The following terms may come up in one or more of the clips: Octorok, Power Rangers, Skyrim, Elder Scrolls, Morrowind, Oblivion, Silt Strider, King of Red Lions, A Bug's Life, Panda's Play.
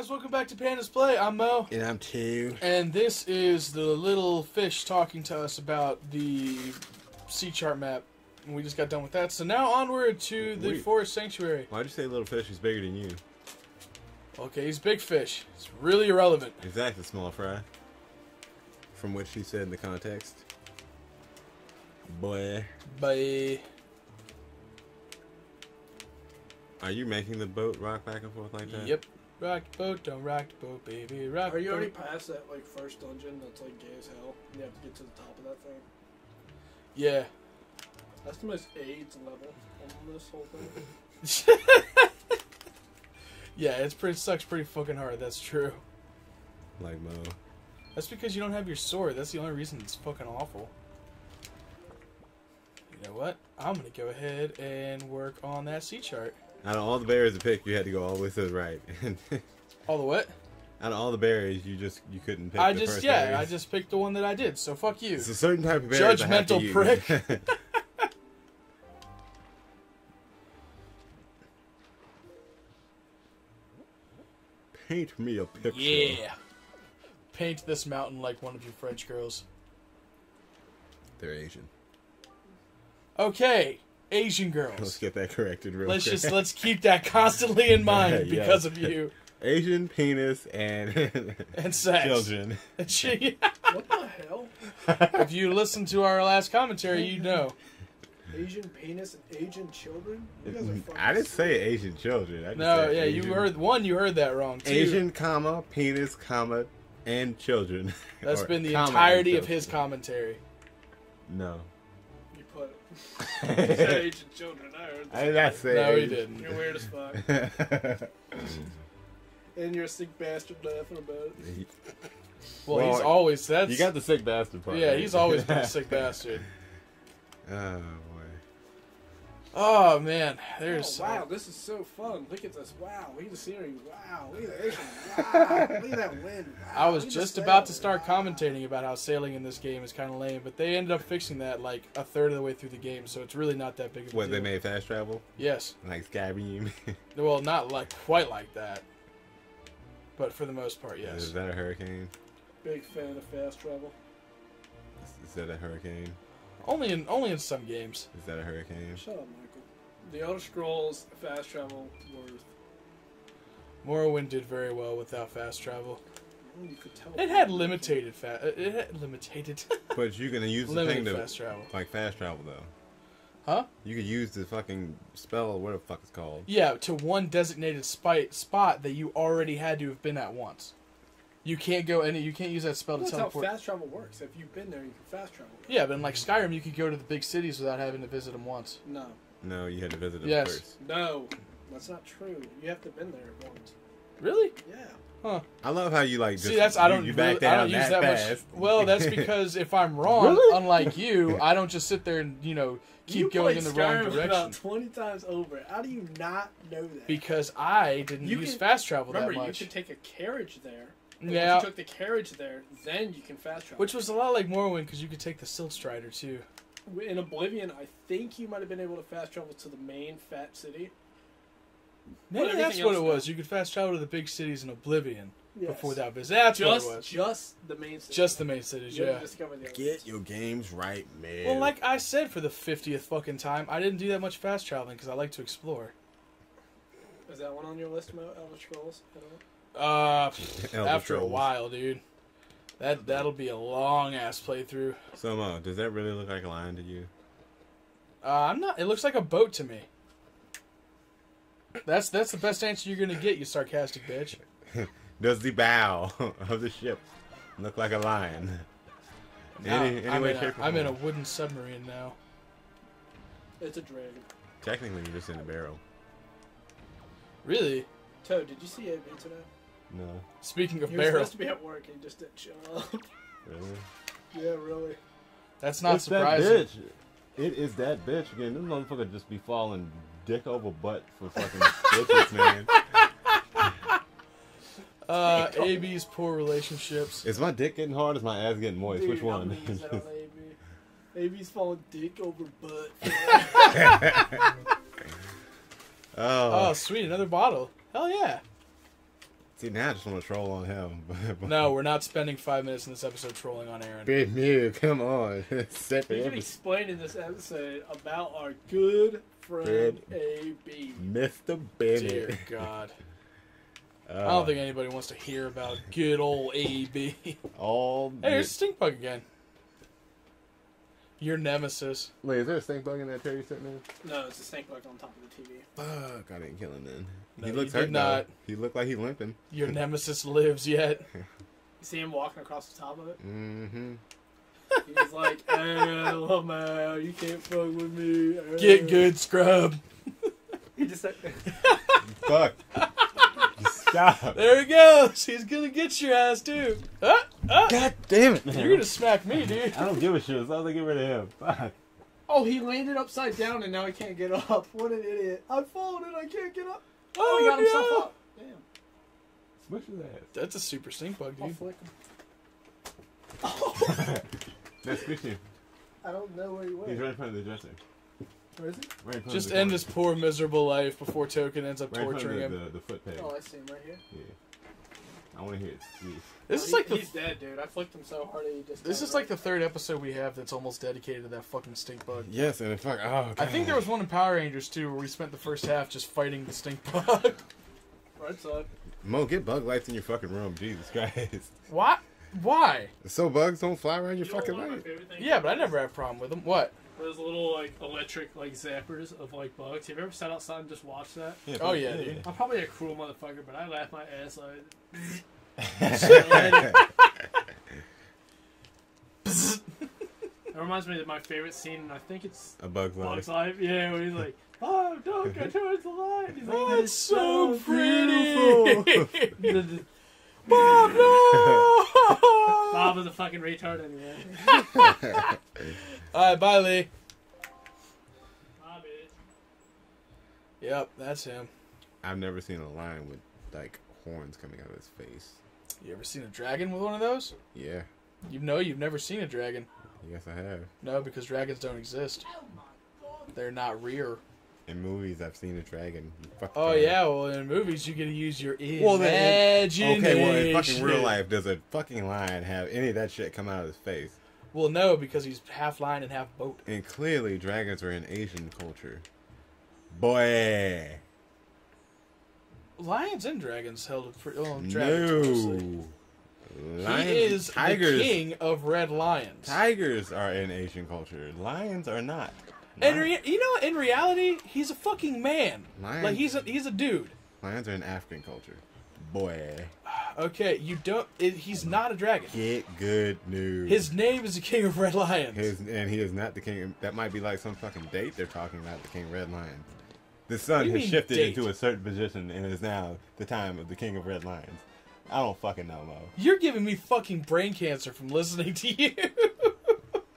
guys, welcome back to Panda's Play. I'm Mo. And I'm Two. And this is the little fish talking to us about the sea chart map. And we just got done with that. So now onward to the forest sanctuary. Why'd you say little fish? He's bigger than you. Okay, he's big fish. It's really irrelevant. Exactly, small fry. From what she said in the context. Boy. Boy. Are you making the boat rock back and forth like that? Yep. Rock the boat, don't rock the boat, baby. Rock the boat. Are you already past that like first dungeon that's like gay as hell? You have to get to the top of that thing. Yeah. That's the most AIDS level on this whole thing. Yeah, it's pretty sucks pretty fucking hard, that's true. Like Mo. That's because you don't have your sword, that's the only reason it's fucking awful. You know what? I'm gonna go ahead and work on that sea chart. Out of all the berries to pick, you had to go all the way to the right. All the what? Out of all the berries, you couldn't pick. I just picked the one that I did. So fuck you. It's a certain type of berries. Judgmental prick. Paint me a picture. Yeah. Paint this mountain like one of you French girls. They're Asian. Okay. Asian girls. Let's get that corrected real quick. Let's keep that constantly in mind because of you. Asian penis and sex. Children. What the hell? If you listen to our last commentary, you know. Asian penis and Asian children? You guys are fucking I didn't say Asian children. Asian. You heard that wrong too. Asian, comma, penis, comma, and children. That's been the entirety of his commentary. No. You said Asian children. I heard that. I did not say that. No, he didn't. You're weird as fuck. And you're a sick bastard laughing about it. Well, he's always... You got the sick bastard part. Yeah, he's always been a sick bastard. Oh, boy. Oh, man. There's... Oh, wow, this is so fun. Look at this. Wow, look at the scenery. Wow, look at the Asian. Wow, look at that wind. Wow. I was just about to start commentating about how sailing in this game is kind of lame, but they ended up fixing that like a third of the way through the game, so it's really not that big of a deal. They made fast travel? Yes. Like Skyrim? Well, not like quite like that, but for the most part, yes. Is that a hurricane? Big fan of fast travel. Is that a hurricane? Only in some games. Is that a hurricane? Shut up, Michael. The Elder Scrolls fast travel were... Morrowind did very well without fast travel. Oh, you could tell it had limited fast. It had limited. But you can use the thing to fast travel. Like fast travel though. Huh? You could use the fucking spell, whatever the fuck it's called. Yeah, to one designated spot that you already had to have been at once. You can't go any. You can't use that spell to teleport. That's how fast travel works. If you've been there, you can fast travel. Right? Yeah, but in like Skyrim, you could go to the big cities without having to visit them once. No. No, you had to visit them first. No. That's not true. You have to have been there once. Really? Yeah. Huh. I love how you like. Just, see, that's I don't. You back down I don't use that fast. Much. Well, that's because if I'm wrong, really? Unlike you, I don't just sit there and keep going in the wrong direction. About 20 times over. How do you not know that? Because I didn't use fast travel that much. Remember, you could take a carriage there. Yeah. If you took the carriage there, then you can fast travel. Which was a lot like Morrowind because you could take the Silt Strider too. In Oblivion, I think you might have been able to fast travel to the main fat city. Maybe that's what it was. You could fast travel to the big cities in Oblivion before that. That's what it was. Just the main cities. Just the main cities, yeah. Get your games right, man. Well, like I said for the 50th fucking time, I didn't do that much fast traveling because I like to explore. Is that one on your list, Mo? Elder Scrolls? After a while, dude. That'll be a long-ass playthrough. So, Mo, does that really look like a lion to you? I'm not. It looks like a boat to me. That's the best answer you're gonna get, you sarcastic bitch. Does the bow of the ship look like a lion? No, I'm in a wooden submarine now. It's a dragon. Technically, you're just in a barrel. Really? Toad, did you see AB today? No. Speaking of barrel, he was supposed to be at work and he just didn't show up. Really? Yeah, really. That's not surprising. That bitch. It is that bitch again. This motherfucker just be falling dick over butt for fucking bitches, man. AB's poor relationships. Is my dick getting hard or is my ass getting moist? Dude, which one? AB's falling dick over butt. Oh, sweet. Another bottle. Hell yeah. See, now I just want to troll on him. No, we're not spending 5 minutes in this episode trolling on Aaron. Big Mew, come on. We've been explaining this episode about our good friend AB. Mr. Bennett. Dear God. I don't think anybody wants to hear about good old AB. All hey, there's a stink bug again. Your nemesis. Wait, is there a stink bug in that chair you're sitting in? No, it's a stink bug on top of the TV. Fuck, I didn't kill him then. No, he looked hurt not. Though. He looked like he limping. Your nemesis lives yet. You see him walking across the top of it? Mm-hmm. He's like, hey, I love my, you can't fuck with me. Hey. Get good, scrub. He just said... Fuck. Stop. There he goes. He's gonna get your ass, too. God damn it, man. You're gonna smack me, dude. I don't give a shit. I was gonna get rid of him. Fuck. Oh, he landed upside down and now he can't get up. What an idiot. I folded and I can't get up. Oh, he got himself up. Damn. Smush his ass. That's a super stink bug, dude. I'll flick him. Oh. That's squishy. I don't know where he went. He's right in front of the dresser. Where is he? Right just end his poor, miserable life before Token ends up torturing him. The foot peg. Oh, I see him right here. Yeah. I want to hear it. This is like he's dead, dude. I flicked him so hard he just. This is like the third episode we have that's almost dedicated to that fucking stink bug. Yes, and fuck. Oh, God. I think there was one in Power Rangers too, where we spent the first half just fighting the stink bug. Right side. Mo, get bug lights in your fucking room, Jesus Christ. What? Why? So bugs don't fly around your fucking room. Yeah, but I never had a problem with them. What? Those little like electric like zappers of like bugs. Have you ever sat outside and just watched that? Yeah, oh yeah, dude. I'm probably a cruel motherfucker, but I laugh my ass off. It reminds me of my favorite scene, and I think it's A Bug's Life. Bug's Life. Yeah, when he's like, "Oh, don't go towards the light." He's like, "Oh, it's so pretty." Bob, no! Bob is a fucking retard anyway. Alright, bye, Lee. Bye, bitch. Yep, that's him. I've never seen a lion with, like, horns coming out of his face. You ever seen a dragon with one of those? Yeah. You know you've never seen a dragon. Yes, I have. No, because dragons don't exist. Oh my God. They're not real. In movies, I've seen a dragon. Oh, yeah, well, in movies, you get to use your imagination. Okay, well, in fucking real life, does a fucking lion have any of that shit come out of his face? Well, no, because he's half lion and half boat. And clearly, dragons are in Asian culture. Boy. Lions and dragons held dragons no. Lions, he is tigers, the king of red lions. Tigers are in Asian culture. Lions are not. And you know, in reality, he's a fucking man. Lions. Like he's a dude. Lions are in African culture, boy. Okay, you don't. He's not a dragon. Get good news. His name is the King of Red Lions. And he is not the king. That might be like some fucking date they're talking about. The King of Red Lions. The sun has shifted into a certain position and is now the time of the King of Red Lions. I don't fucking know, Mo. You're giving me fucking brain cancer from listening to you.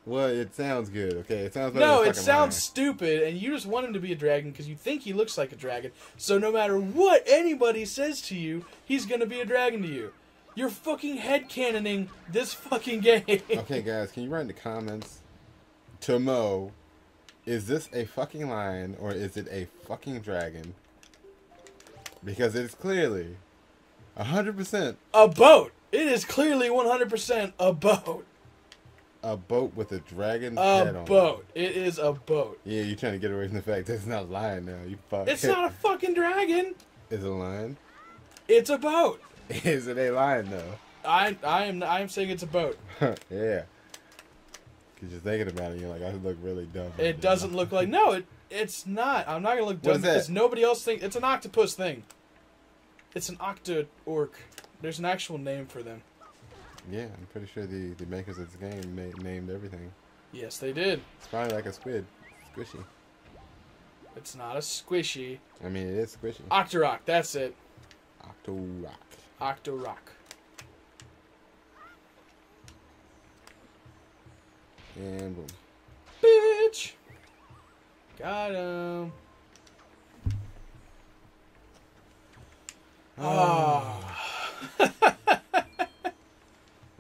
Well, it sounds good, okay? It sounds like no, it sounds stupid, and you just want him to be a dragon because you think he looks like a dragon. So no matter what anybody says to you, he's going to be a dragon to you. You're fucking headcanoning this fucking game. Okay, guys, can you write in the comments to Mo, is this a fucking lion or is it a fucking dragon? Because it is clearly 100%. A boat. It is clearly 100% a boat. A boat with a dragon's head on it. A boat. It is a boat. Yeah, you're trying to get away from the fact that it's not a lion now. You fuck. It's not a fucking dragon. Is it a lion? It's a boat. Is it a lion though? I am saying it's a boat. Yeah. Cause you're thinking about it, you're like, I look really dumb. It doesn't look like no. It's not. I'm not gonna look dumb because nobody else thinks it's an octopus thing. It's an Octorok. There's an actual name for them. Yeah, I'm pretty sure the makers of this game named everything. Yes, they did. It's probably like a squid. Squishy. It's not a squishy. I mean, it is squishy. Octorok, that's it. Octorok. Octorok. And boom. Bitch! Got him. Oh.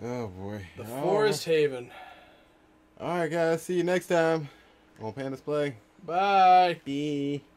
Oh, boy. The Forest Haven. All right, guys. See you next time on Panda's Play. Bye. Bye.